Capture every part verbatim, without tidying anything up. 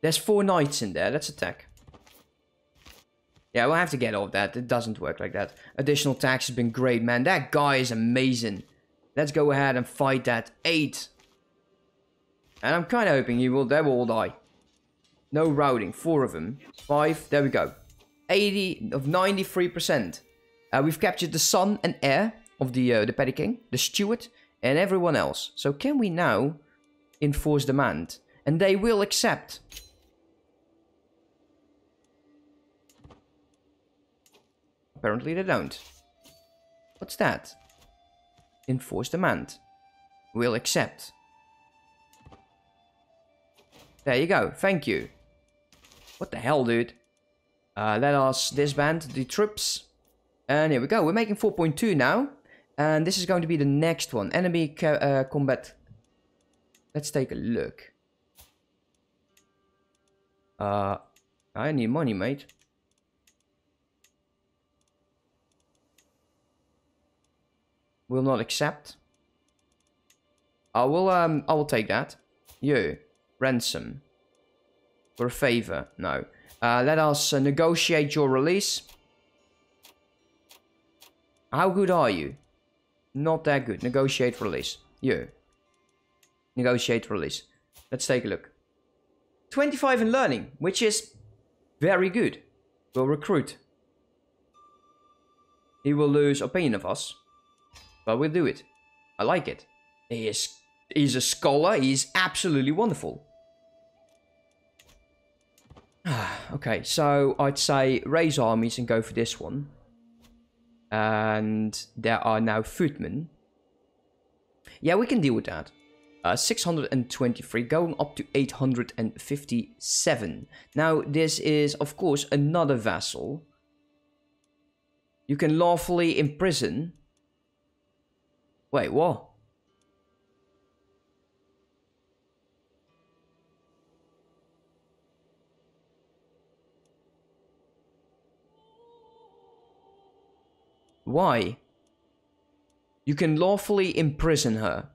There's four knights in there. Let's attack. Yeah, we'll have to get off that. It doesn't work like that. Additional tax has been great, man. That guy is amazing. Let's go ahead and fight that eight. And I'm kind of hoping he will, they will all die. No routing. Four of them. Five. There we go. eighty of ninety-three percent. Uh, we've captured the son and heir of the, uh, the petty king, the steward, and everyone else. So can we now enforce demand? And they will accept. Apparently they don't. What's that? Enforce demand. Will accept. There you go. Thank you. What the hell, dude? Uh, let us disband the troops. And here we go. We're making four point two now. And this is going to be the next one. Enemy co uh, combat. Let's take a look. Uh, I need money, mate. Will not accept. I will, um, I will take that. You. Ransom. For a favor. No. Uh, let us uh, negotiate your release. How good are you? Not that good. Negotiate release. You. Negotiate release. Let's take a look. twenty-five in learning, which is very good. We'll recruit. He will lose opinion of us. But we'll do it. I like it. He is, he's a scholar. He's absolutely wonderful. Okay, so I'd say raise armies and go for this one. And there are now footmen. Yeah, we can deal with that. Uh, six hundred twenty-three going up to eight hundred fifty-seven. Now, this is, of course, another vassal. You can lawfully imprison. Wait, what? Why? You can lawfully imprison her.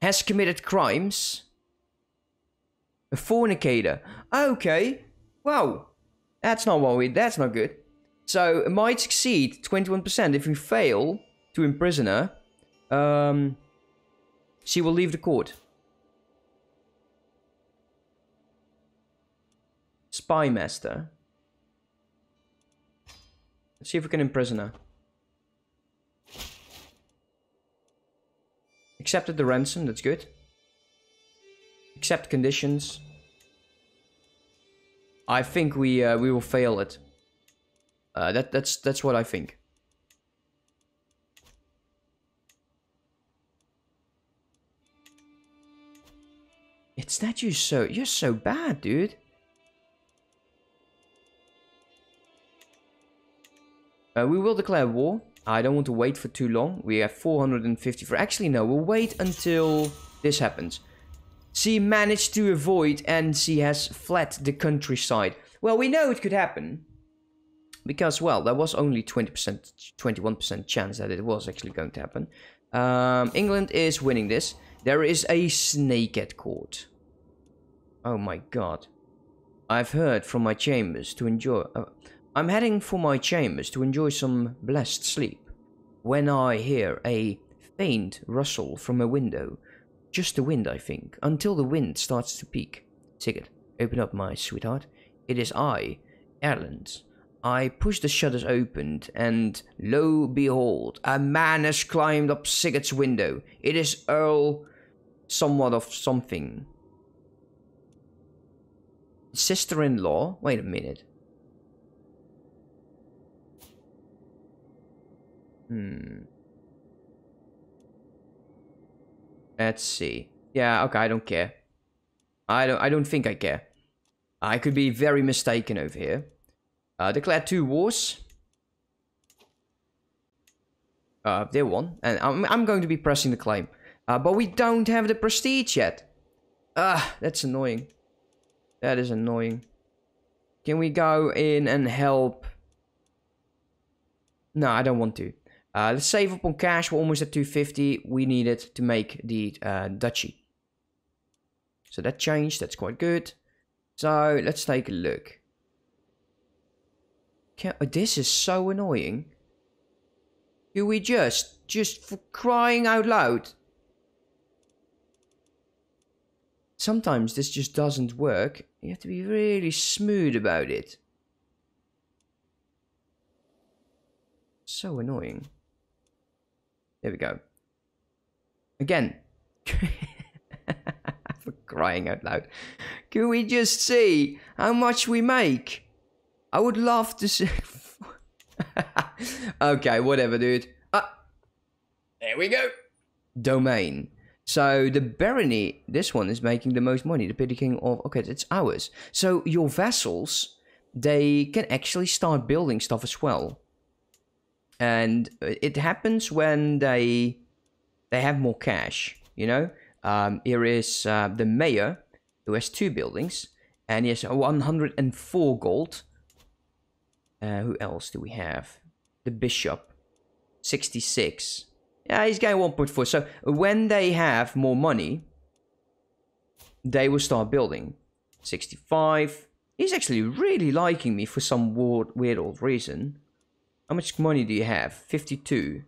Has committed crimes. A fornicator. Okay. Wow. That's not what we... That's not good. So, might succeed. twenty-one percent. If we fail to imprison her, um, she will leave the court. Spymaster. Let's see if we can imprison her. Accepted the ransom, that's good. Accept conditions. I think we uh, we will fail it. Uh, that that's that's what I think. It's that you so you're so bad, dude. Uh, we will declare war. I don't want to wait for too long. We have four hundred fifty for... Actually, no. We'll wait until this happens. She managed to avoid and she has fled the countryside. Well, we know it could happen. Because, well, there was only twenty percent, twenty-one percent chance that it was actually going to happen. Um, England is winning this. There is a snake at court. Oh, my God. I've heard from my chambers to enjoy... Uh, I'm heading for my chambers to enjoy some blessed sleep, when I hear a faint rustle from a window. Just the wind, I think, until the wind starts to peak. Sigurd, open up, my sweetheart. It is I, Ireland. I push the shutters opened, and lo, behold, a man has climbed up Sigurd's window. It is Earl somewhat of something. Sister-in-law? Wait a minute. Hmm. Let's see. Yeah, okay, I don't care. I don't I don't think I care. I could be very mistaken over here. Uh declare two wars. Uh they won. And I'm I'm going to be pressing the claim. Uh but we don't have the prestige yet. Ah, that's annoying. That is annoying. Can we go in and help? No, I don't want to. Uh, let's save up on cash. We're almost at two fifty. We need it to make the uh, duchy. So that changed. That's quite good. So let's take a look. Can, oh, this is so annoying. Do we just, just for crying out loud? Sometimes this just doesn't work. You have to be really smooth about it. So annoying. There we go. Again. For crying out loud. Can we just see how much we make? I would love to see. Okay, whatever, dude. Ah, there we go. Domain. So the barony, this one is making the most money. The petty king of, okay, it's ours. So your vassals, they can actually start building stuff as well. And it happens when they they have more cash, you know. Um, here is uh, the mayor, who has two buildings, and he has one hundred and four gold. Uh, who else do we have? The bishop, sixty-six. Yeah, he's getting one point four. So when they have more money, they will start building. sixty-five. He's actually really liking me for some weird, weird old reason. How much money do you have? fifty-two.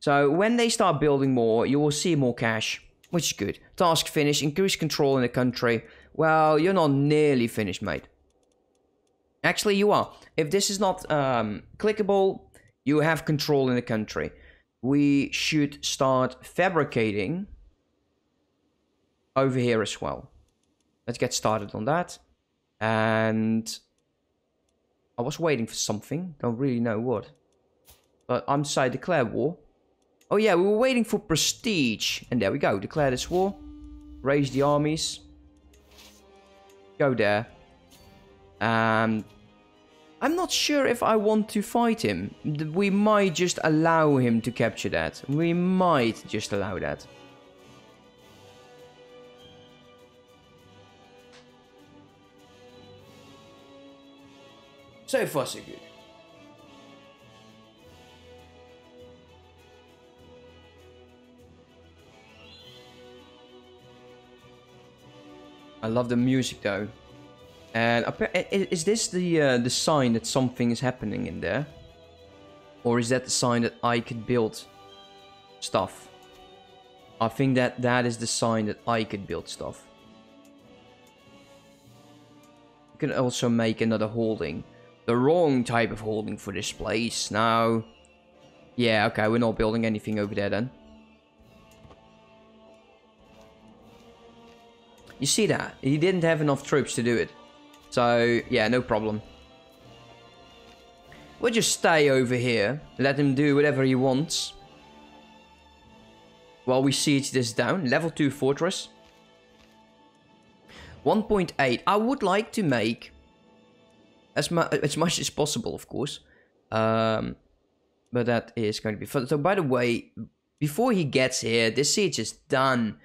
So when they start building more, you will see more cash, which is good. Task finished. Increase control in the country. Well, you're not nearly finished, mate. Actually, you are. If this is not um, clickable, you have control in the country. We should start fabricating over here as well. Let's get started on that. And I was waiting for something. Don't really know what. But I'm sorry, declare war. Oh yeah, we were waiting for prestige. And there we go. Declare this war. Raise the armies. Go there. Um, I'm not sure if I want to fight him. We might just allow him to capture that. We might just allow that. So far, so good. I love the music though. And is this the uh, the sign that something is happening in there? Or is that the sign that I could build stuff? I think that that is the sign that I could build stuff. You can also make another holding. The wrong type of holding for this place. Now, yeah, okay, we're not building anything over there then. You see that? He didn't have enough troops to do it. So, yeah, no problem. We'll just stay over here. Let him do whatever he wants. While we siege this down. Level two fortress. one point eight. I would like to make as, mu as much as possible, of course. Um, but that is going to be fun. So, by the way, before he gets here, this siege is done.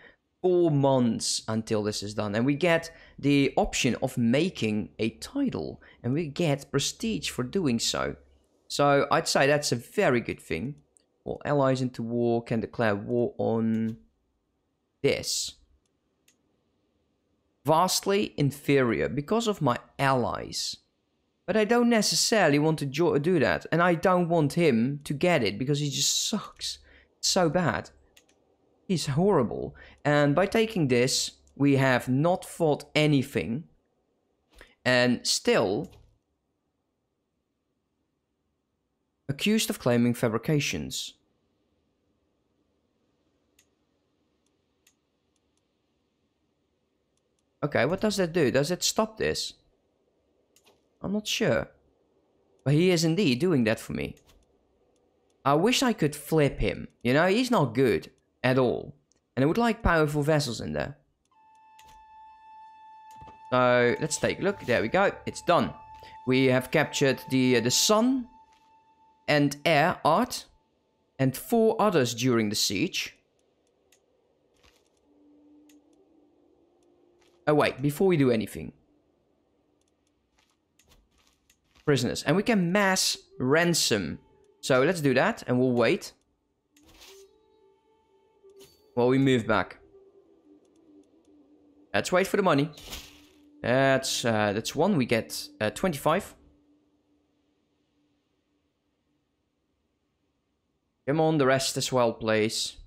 Four months until this is done, and we get the option of making a title, and we get prestige for doing so. So I'd say that's a very good thing. All allies into war can declare war on this. Vastly inferior because of my allies, but I don't necessarily want to do that, and I don't want him to get it because he just sucks so bad. He's horrible. And by taking this, we have not fought anything. And still accused of claiming fabrications. Okay, what does that do? Does it stop this? I'm not sure. But he is indeed doing that for me. I wish I could flip him. You know, he's not good. At all. And I would like powerful vessels in there. So let's take a look. There we go. It's done. We have captured the uh, the sun and air art and four others during the siege. Oh wait, before we do anything. Prisoners. And we can mass ransom. So let's do that and we'll wait. Well, we move back. Let's wait for the money. That's uh, that's one. We get uh, twenty-five. Come on, the rest as well, please.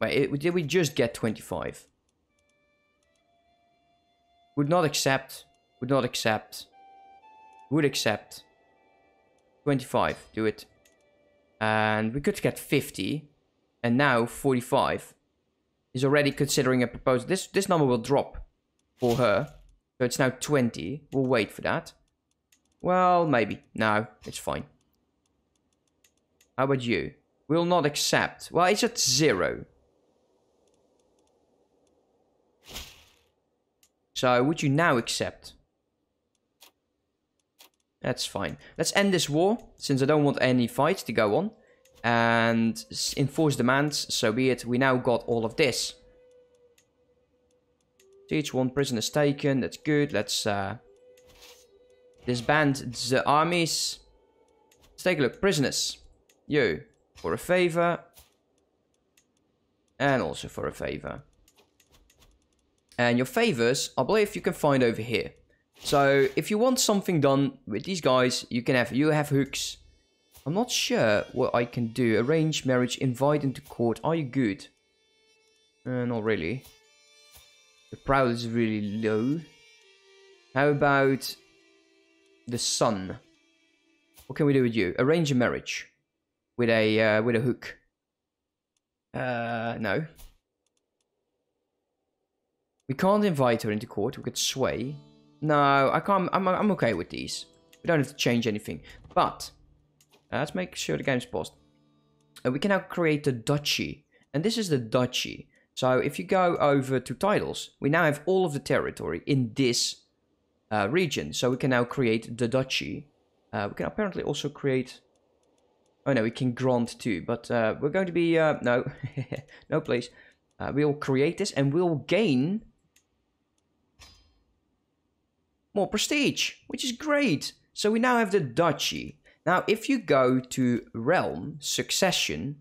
Wait, did we just get twenty-five? Would not accept. Would not accept. Would accept. twenty-five. Do it. And we could get fifty. And now forty-five. Is already considering a proposal. This this number will drop for her. So it's now twenty. We'll wait for that. Well, maybe. No, it's fine. How about you? Will not accept. Well, it's at zero. So would you now accept? That's fine. Let's end this war, since I don't want any fights to go on. And enforce demands, so be it. We now got all of this. Each one prisoner is taken. That's good. Let's uh, disband the armies. Let's take a look. Prisoners. You. For a favor. And also for a favor. And your favors, I believe you can find over here. So if you want something done with these guys, you can have, you have hooks. I'm not sure what I can do. Arrange marriage, invite into court. Are you good? Uh, not really. The prowl is really low. How about the son? What can we do with you? Arrange a marriage with a uh, with a hook. Uh, no. We can't invite her into court. We could sway. No, I can't. I'm I'm okay with these. We don't have to change anything. But Uh, let's make sure the game's paused. Uh, we can now create the duchy. And this is the duchy. So if you go over to titles, we now have all of the territory in this uh, region. So we can now create the duchy. Uh, we can apparently also create... Oh no, we can grant too. But uh, we're going to be... Uh, no, no please. Uh, we'll create this and we'll gain more prestige, which is great. So we now have the duchy. Now, if you go to Realm, Succession,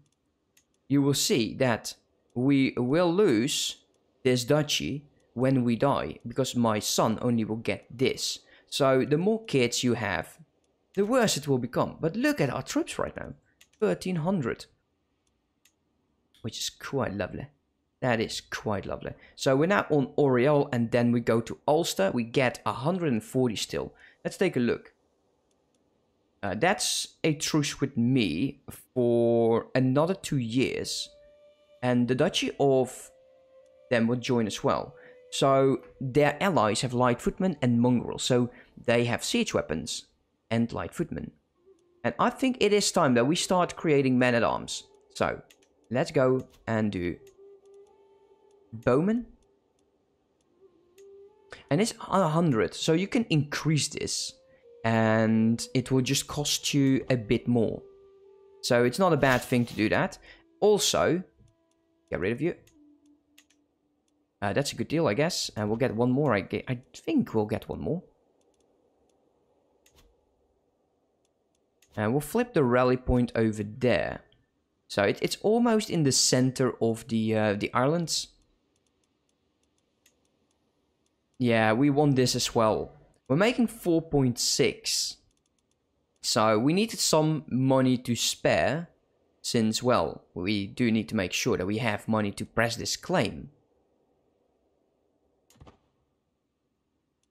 you will see that we will lose this duchy when we die, because my son only will get this. So the more kids you have, the worse it will become. But look at our troops right now, thirteen hundred, which is quite lovely. That is quite lovely. So we're now on Oriel, and then we go to Ulster. We get one hundred forty still. Let's take a look. Uh, that's a truce with me for another two years. And the Duchy of them will join as well. So their allies have light footmen and mongrel. So they have siege weapons and light footmen. And I think it is time that we start creating men-at-arms. So let's go and do bowmen. And it's one hundred. So you can increase this. And it will just cost you a bit more. So it's not a bad thing to do that. Also, get rid of you. Uh, that's a good deal, I guess. And we'll get one more. I, get, I think we'll get one more. And we'll flip the rally point over there. So it, it's almost in the center of the, uh, the islands. Yeah, we want this as well. We're making four point six. So we needed some money to spare. Since, well, we do need to make sure that we have money to press this claim.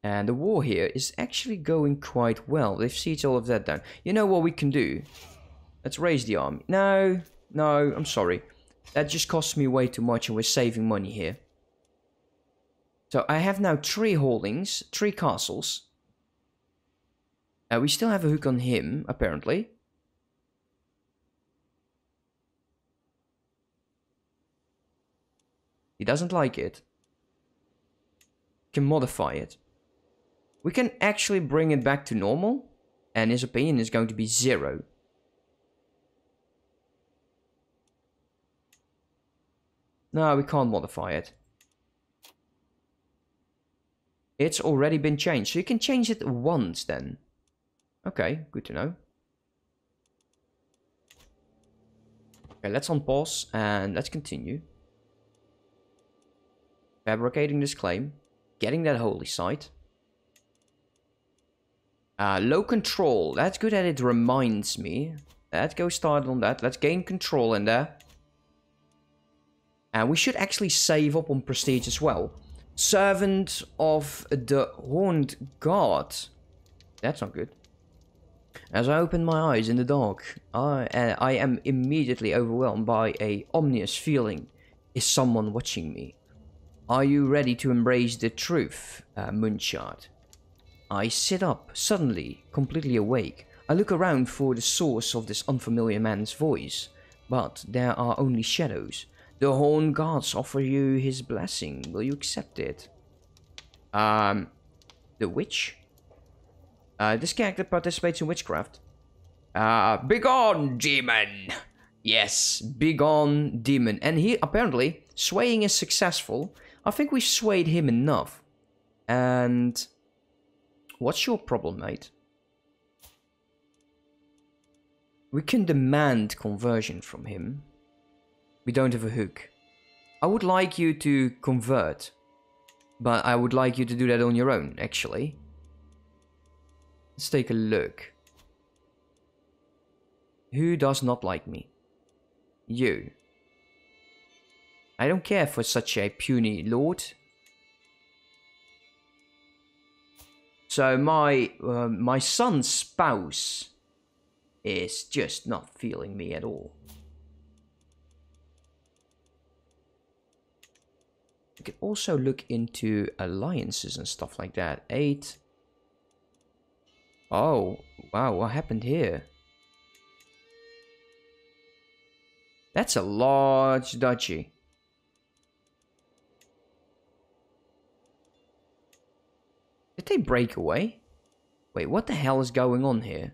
And the war here is actually going quite well. They've sieged all of that down. You know what we can do? Let's raise the army. No, no, I'm sorry. That just costs me way too much and we're saving money here. So I have now three holdings, three castles. Uh, we still have a hook on him, apparently. He doesn't like it. Can modify it. We can actually bring it back to normal. And his opinion is going to be zero. No, we can't modify it. It's already been changed. So you can change it once then. Okay, good to know. Okay, let's unpause and let's continue. fabricating this claim, getting that holy site. Uh, low control. That's good that it reminds me. Let's go start on that. Let's gain control in there. And we should actually save up on prestige as well. Servant of the Horned God. That's not good. As I open my eyes in the dark, I, uh, I am immediately overwhelmed by an ominous feeling. Is someone watching me? Are you ready to embrace the truth, uh, Munchard? I sit up, suddenly, completely awake. I look around for the source of this unfamiliar man's voice, but there are only shadows. The Horn Gods offer you his blessing. Will you accept it? Um, the witch? Uh, this character participates in witchcraft. Uh, begone, demon! Yes, begone, demon. And he, apparently, swaying is successful. I think we've swayed him enough. And... what's your problem, mate? We can demand conversion from him. We don't have a hook. I would like you to convert. But I would like you to do that on your own, actually. Let's take a look. Who does not like me? You. I don't care for such a puny lord. So my uh, my son's spouse is just not feeling me at all. We could also look into alliances and stuff like that. Eight. Oh, wow, what happened here? That's a large duchy. Did they break away? Wait, what the hell is going on here?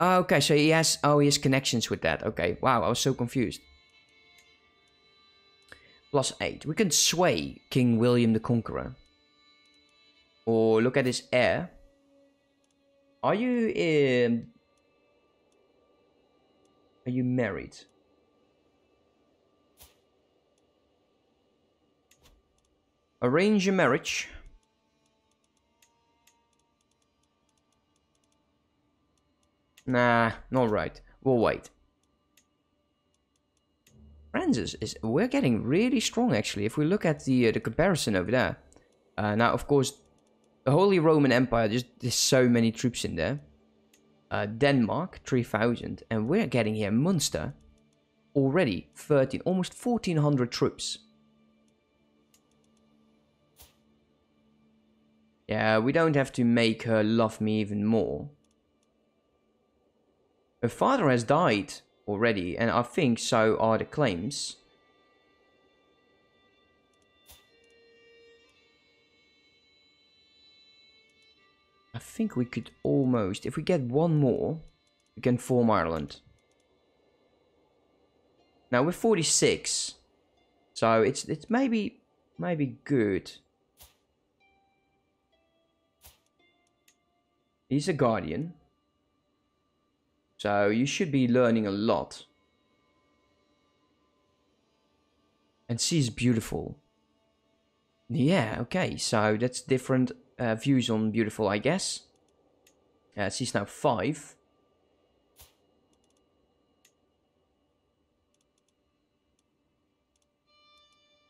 Okay, so he has... oh, he has connections with that. Okay, wow, I was so confused. Plus eight. We can sway King William the Conqueror. Or look at his heir. Are you... Um, are you married? Arrange a marriage. Nah, not right. We'll wait. Francis is... we're getting really strong, actually, if we look at the uh, the comparison over there. Uh, now, of course, the Holy Roman Empire, just, there's so many troops in there. Uh, Denmark, three thousand. And we're getting here Munster. Already, thirteen, almost fourteen hundred troops. Yeah, we don't have to make her love me even more. Her father has died already, and I think so are the claims. I think we could almost, if we get one more, we can form Ireland. Now we're forty-six, so it's it's maybe maybe good. He's a guardian. So you should be learning a lot. And she's beautiful. Yeah, okay. So that's different uh, views on beautiful, I guess. Uh, she's now five.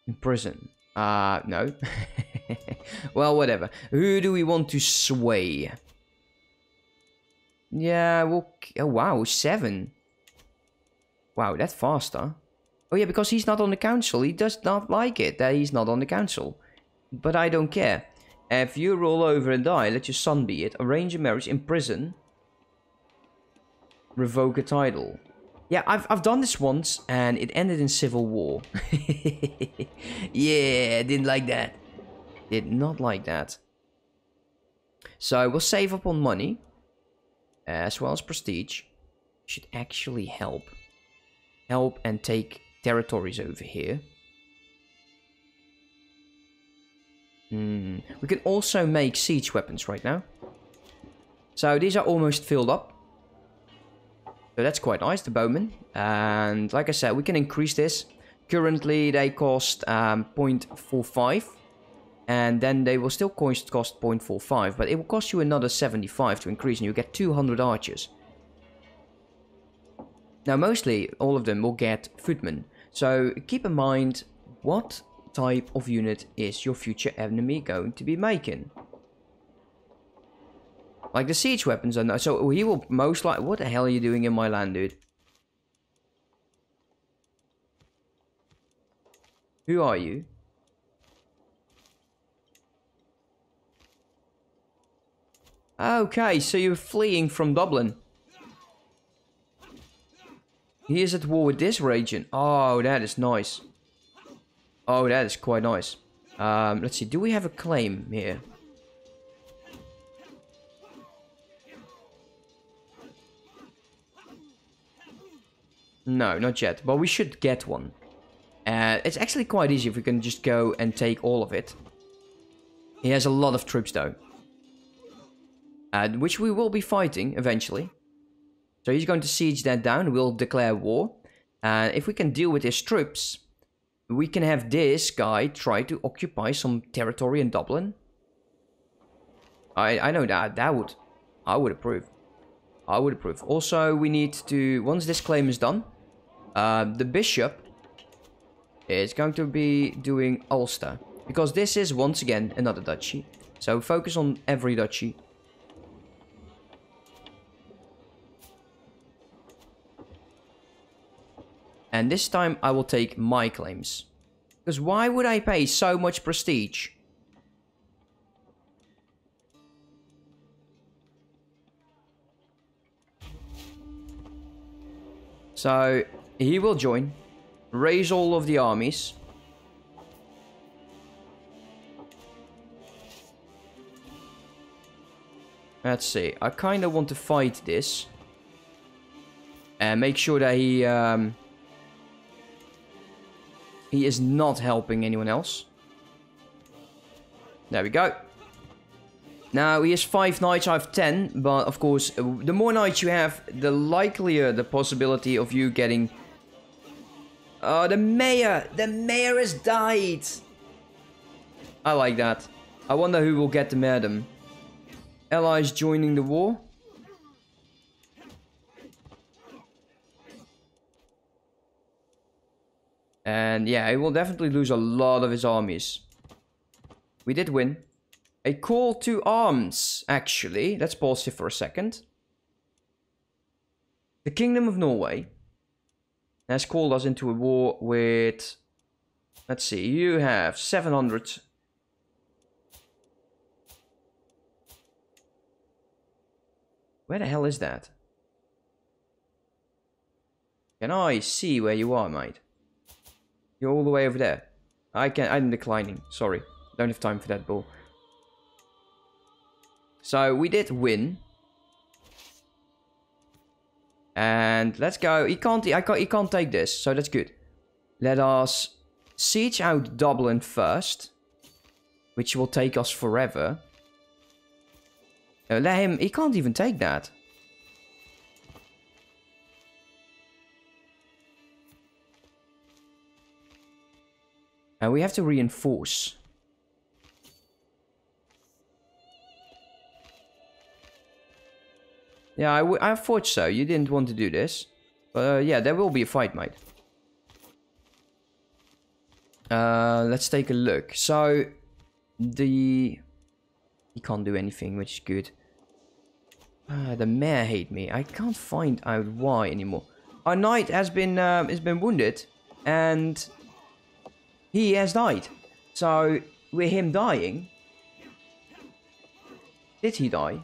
In prison. Uh, no. Well, whatever. Who do we want to sway? Yeah, well, oh, wow, seven. Wow, that's faster. Oh yeah, because he's not on the council. He does not like it that he's not on the council. But I don't care. If you roll over and die, let your son be it. Arrange a marriage, imprison. Revoke a title. Yeah, I've, I've done this once and it ended in civil war. Yeah, didn't like that. Did not like that. So we'll save up on money. As well as prestige, should actually help. Help and take territories over here. Mm. We can also make siege weapons right now. So these are almost filled up. So that's quite nice, the bowmen. And like I said, we can increase this. Currently, they cost um, zero point four five, and then they will still cost, cost zero point four five, but it will cost you another seventy-five to increase, and you get two hundred archers. Now, mostly, all of them will get footmen, so keep in mind what type of unit is your future enemy going to be making. Like the siege weapons are not, so he will most likely, what the hell are you doing in my land, dude? Who are you? Okay, so you're fleeing from Dublin. He is at war with this region. Oh, that is nice. Oh, that is quite nice. Um, let's see, do we have a claim here? No, not yet, but we should get one. Uh, it's actually quite easy if we can just go and take all of it. He has a lot of troops though. Uh, which we will be fighting eventually. So he's going to siege that down, we'll declare war. And uh, if we can deal with his troops, we can have this guy try to occupy some territory in Dublin. I, I know that, that would, I would approve. I would approve. Also, we need to, once this claim is done, uh, the bishop is going to be doing Ulster. Because this is, once again, another duchy. So focus on every duchy. And this time I will take my claims. Because why would I pay so much prestige? So, he will join, raise all of the armies. Let's see, I kind of want to fight this. And make sure that he, um, he is not helping anyone else. There we go. Now, he has five knights, I have ten, but of course, the more knights you have, the likelier the possibility of you getting... Oh, the mayor! The mayor has died! I like that. I wonder who will get the madam. Allies joining the war. And yeah, he will definitely lose a lot of his armies. We did win. A call to arms, actually. Let's pause here for a second. The Kingdom of Norway has called us into a war with... Let's see, you have seven hundred. Where the hell is that? Can I see where you are, mate? You're all the way over there. I can, I'm declining, sorry. Don't have time for that bull. So, we did win. And let's go. He can't, he, I can't, he can't take this, so that's good. Let us siege out Dublin first. Which will take us forever. Uh, let him... He can't even take that. And we have to reinforce... Yeah, I, w I thought so. You didn't want to do this. But uh, yeah, there will be a fight, mate. Uh, let's take a look. So, the... He can't do anything, which is good. Uh, the mayor hate me. I can't find out why anymore. Our knight has been, um, has been wounded. And he has died. So, with him dying... Did he die?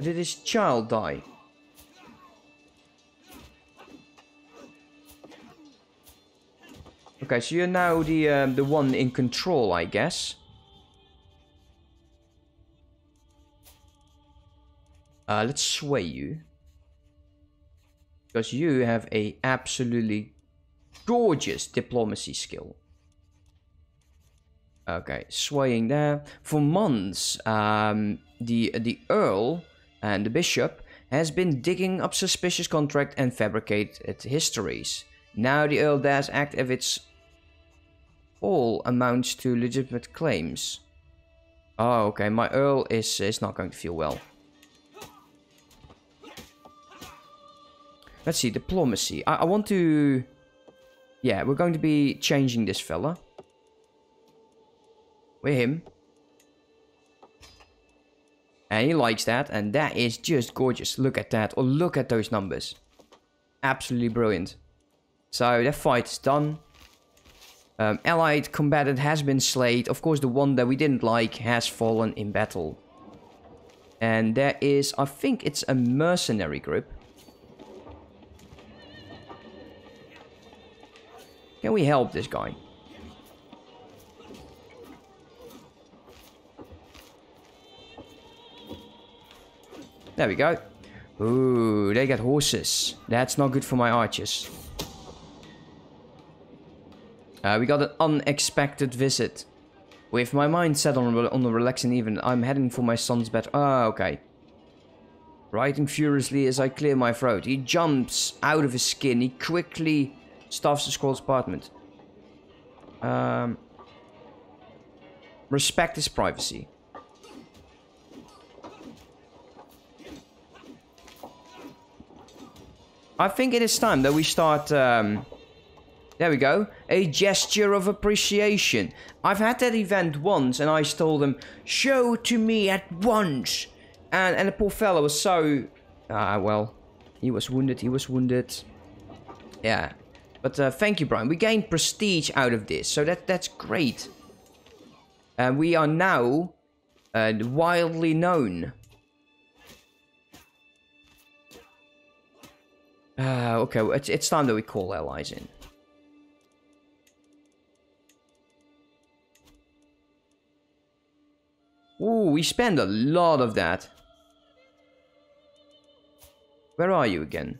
Did his child die? Okay, so you're now the um, the one in control, I guess. Uh, let's sway you. Because you have a absolutely gorgeous diplomacy skill. Okay, swaying there. For months, um, the the Earl... And the bishop has been digging up suspicious contract and fabricated histories. Now the Earl dares act if it's all amounts to legitimate claims. Oh, okay, my Earl is, is not going to feel well. Let's see, diplomacy. I, I want to... Yeah, we're going to be changing this fella. We're him. And he likes that, and that is just gorgeous. Look at that, or look at those numbers. Absolutely brilliant. So, that fight is done. Um, allied combatant has been slayed. Of course, the one that we didn't like has fallen in battle. And there is, I think it's a mercenary group. Can we help this guy? There we go. Ooh, they got horses. That's not good for my archers. Uh, we got an unexpected visit. With my mind set on, on the relaxing even, I'm heading for my son's bed. Ah, okay. Writing furiously as I clear my throat. He jumps out of his skin. He quickly stuffs the scroll's apartment. Um, respect his privacy. I think it is time that we start... Um, There we go. A gesture of appreciation. I've had that event once and I told them, show to me at once. And, and the poor fellow was so... Ah, well. He was wounded, he was wounded. Yeah. But uh, thank you, Brian. We gained prestige out of this. So that that's great. And uh, we are now uh, widely known. Uh, okay, well, it's, it's time that we call allies in. Ooh, we spend a lot of that. Where are you again?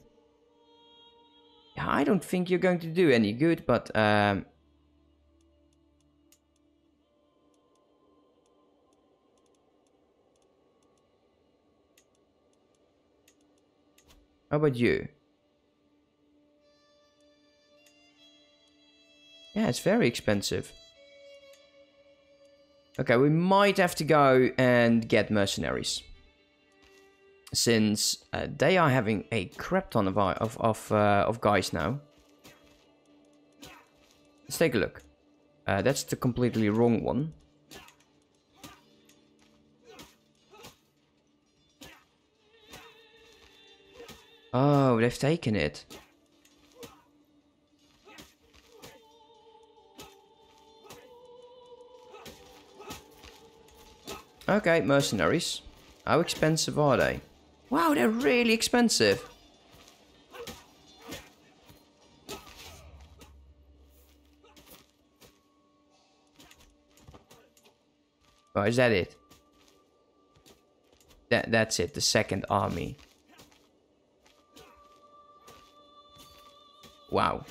I don't think you're going to do any good, but... Um... How about you? Yeah, it's very expensive. Okay, we might have to go and get mercenaries. Since uh, they are having a crap ton of, of, of, uh, of guys now. Let's take a look. Uh, that's the completely wrong one. Oh, they've taken it. Okay, mercenaries. How expensive are they? Wow, they're really expensive. Oh, is that it? That that's it, the second army. Wow.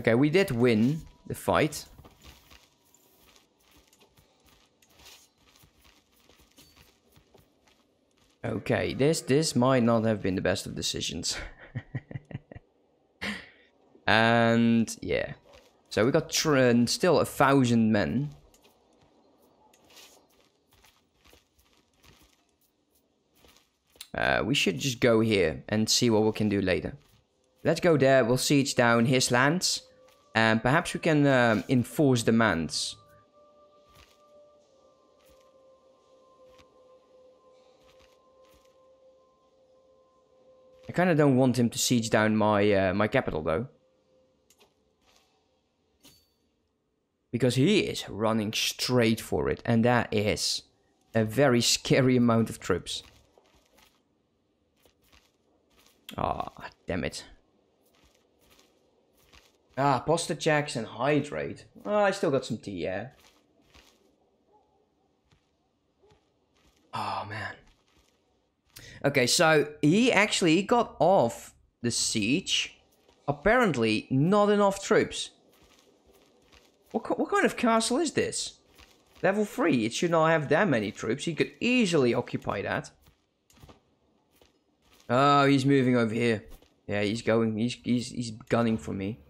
Okay, we did win the fight. Okay, this this might not have been the best of decisions. And yeah, so we got tr still a thousand men. Uh, we should just go here and see what we can do later. Let's go there. We'll siege down his lands, and perhaps we can um, enforce demands. I kind of don't want him to siege down my uh, my capital though, because he is running straight for it, and that is a very scary amount of troops. Ah, oh, damn it! Ah, pasta checks and hydrate. Oh, I still got some tea, yeah. Oh man. Okay, so he actually got off the siege. Apparently, not enough troops. What, what kind of castle is this? Level three, it should not have that many troops. He could easily occupy that. Oh, he's moving over here. Yeah, he's going. He's he's he's gunning for me.